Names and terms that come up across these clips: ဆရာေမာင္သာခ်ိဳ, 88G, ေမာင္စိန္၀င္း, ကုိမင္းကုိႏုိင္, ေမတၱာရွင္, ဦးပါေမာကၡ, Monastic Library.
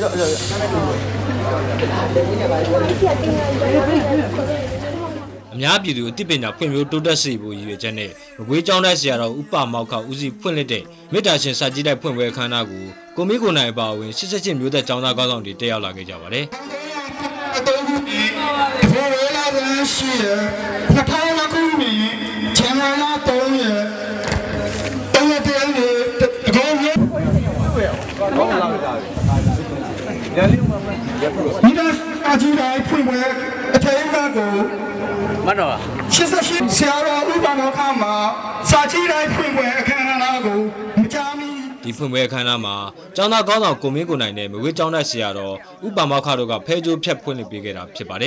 အများပြည်သူအသိပညာဖွံ့ဖြိုးတိုးတက်စေဖို့ရည်ရွယ်ချက်နဲ့မကွေးကျောင်းတိုက်ဆရာတော်ဥပမောက္ခဦးစီးဖွင့်လှစ်တဲ့မေတ္တာရှင်စာကြည့်တိုက်ဖွင့်ပွဲအခမ်းအနားကိုကိုမီးကိုနိုင်ပါဝင်88မျိုးသက်ကျောင်းသားကောင်းဆောင်တွေတက်ရောက်လာခဲ့ကြပါတယ်你那大鸡来配合，他有干过。没得。其实是小了，你帮我看嘛。大鸡来配合，看看哪个。我家里。你配合看哪嘛？将那高档国民股内的每位将那些了，你帮我看到个配置偏偏的比给他偏白的。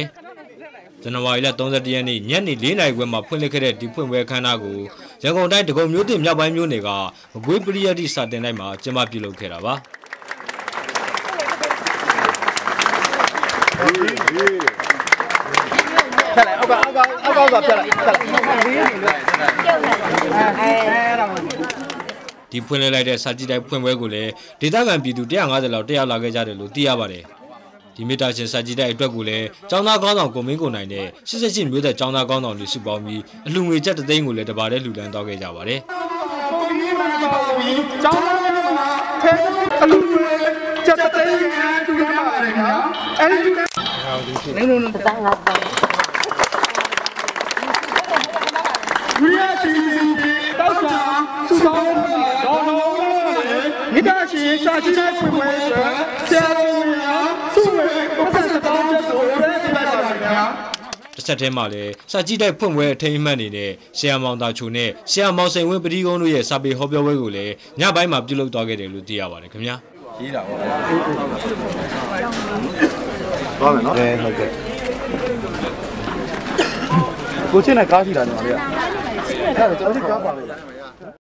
ကျွန်တော်ဝါရီလ31ရက်နေ့ညနေ4နာရီခွဲမှာဖွင့်လှစ်ခဲ့တဲ့ဒီဖွင့်ပွဲအခမ်းအနားကိုရန်ကုန်တိုင်းဒဂုံမြို့တင်မြောက်ပိုင်းမြို့နယ်ကမကွေးပရိယတ္တိစာတင်တိုင်းမှာကျင်းပပြုလုပ်ခဲ့တာပါဒီဖွင့်လှစ်လိုက်တဲ့စာကြည့်တိုင်းဖွင့်ပွဲကိုလည်းဒေသခံပြည်သူ150လောက်တက်ရောက်လာခဲ့ကြတယ်လို့သိရပါတယ်ဒီမေတ္တာရှင်စာကြည့်တဲ့အတွက်ကိုလည်းကျောင်းသားကောင်းဆောင်ကိုမင်းကိုနိုင်တဲ့88မျိုးသက်ကျောင်းသားကောင်းဆောင်တွေစုပေါင်းပြီးအလှူငွေချက်3သိန်းကိုလည်းတပါးတည်းလှူဒန်းသွားခဲ့ကြပါတယ်။ကျောင်းသားကောင်းဆောင်ထဲအလှူငွေချက်3သိန်းကိုလှူဒန်းပါတယ်နော်။အဲဒီမေတ္တာရှင်စာကြည့်တဲ့ဖွင့်ပွဲဆရာတစ်ဆက်တည်းမှာလည်းစာကြည့်တိုက်ဖွင့်ပွဲအထိမ်းအမှတ်နေတဲ့ဆရာမောင်တာချိုနဲ့ဆရာမောင်စိန်ဝင်းပတိကုန်းတို့ရဲ့စာပေဟောပြောပွဲကိုလည်းညပိုင်းမှာပြုလုပ်သွားခဲ့တယ်လို့သိရပါတယ်ခင်ဗျာရေးတာပါသွားမယ်နော်ဟုတ်ကဲ့ကိုချင်းနဲ့ကားစီလာနေပါလေအဲ့ဒါကျွန်တော်တို့ကားပါလေ